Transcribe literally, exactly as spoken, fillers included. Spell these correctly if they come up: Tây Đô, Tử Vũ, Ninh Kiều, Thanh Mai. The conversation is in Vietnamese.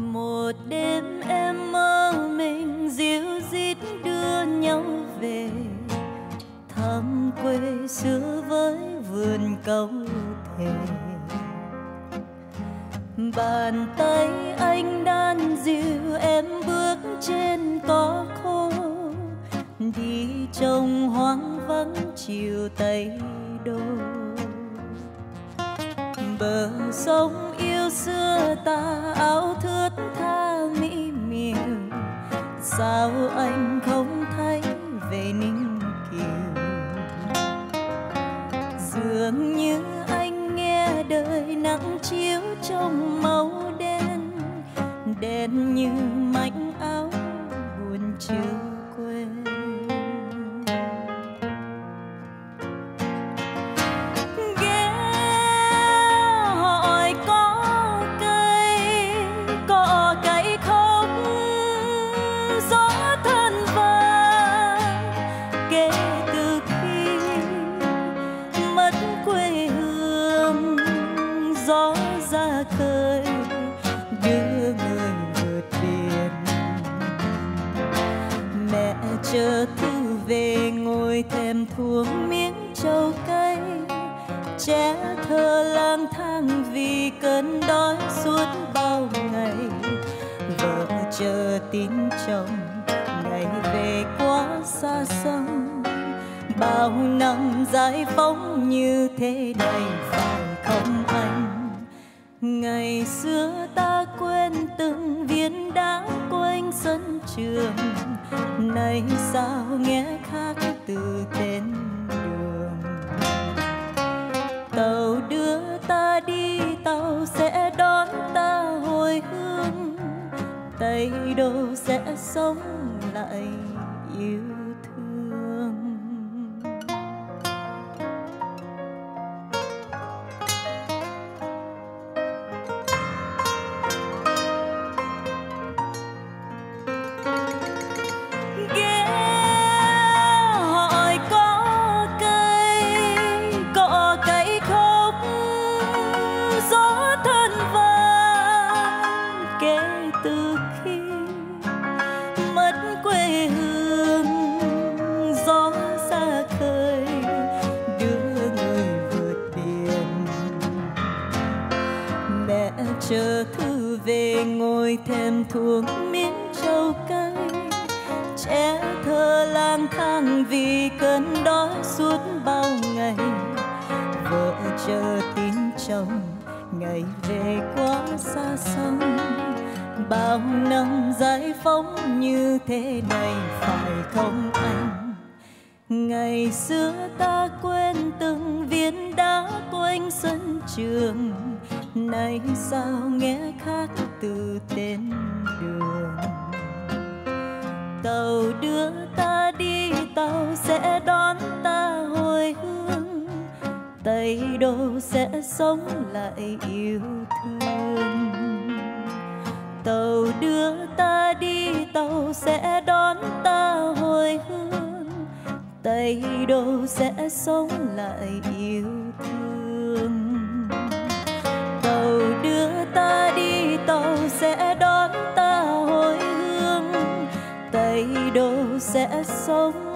Một đêm em mơ mình díu dít đưa nhau về thăm quê xưa với vườn câu thề. Bàn tay anh đan dịu em bước trên cỏ khô, đi trong hoang vắng chiều Tây Đô. Bờ sông yêu xưa ta áo thướt tha mỹ miều, sao anh không thấy về Ninh Kiều? Dường như anh nghe đời nắng chiếu trong màu đen, đen như mảnh áo buồn chưa quên. Chờ thu về ngồi thèm thuồng miếng trầu cay, trẻ thơ lang thang vì cơn đói suốt bao ngày. Vợ chờ tin chồng ngày về quá xa xăm, bao năm giải phóng như thế này phải không anh? Ngày xưa ta quên từng viên đá quanh sân trường, nay sao nghe khác từ tên đường. Tàu đưa ta đi, tàu sẽ đón ta hồi hương, Tây Đô sẽ sống lại yêu thương. Chờ thư về ngồi thèm thuồng miếng trầu cay, trẻ thơ lang thang vì cơn đói suốt bao ngày. Vợ chờ tin chồng ngày về quá xa xăm, bao năm giải phóng như thế này phải không anh? Ngày xưa ta quên từng viên đá quanh sân trường, nay sao nghe khác từ tên đường. Tàu đưa ta đi, tàu sẽ đón ta hồi hương, Tây Đô sẽ sống lại yêu thương. Tàu đưa ta đi, tàu sẽ đón ta hồi hương, Tây Đô sẽ sống lại yêu thương. Tàu đưa ta đi, tàu sẽ đón ta hồi hương, Tây Đô sẽ sống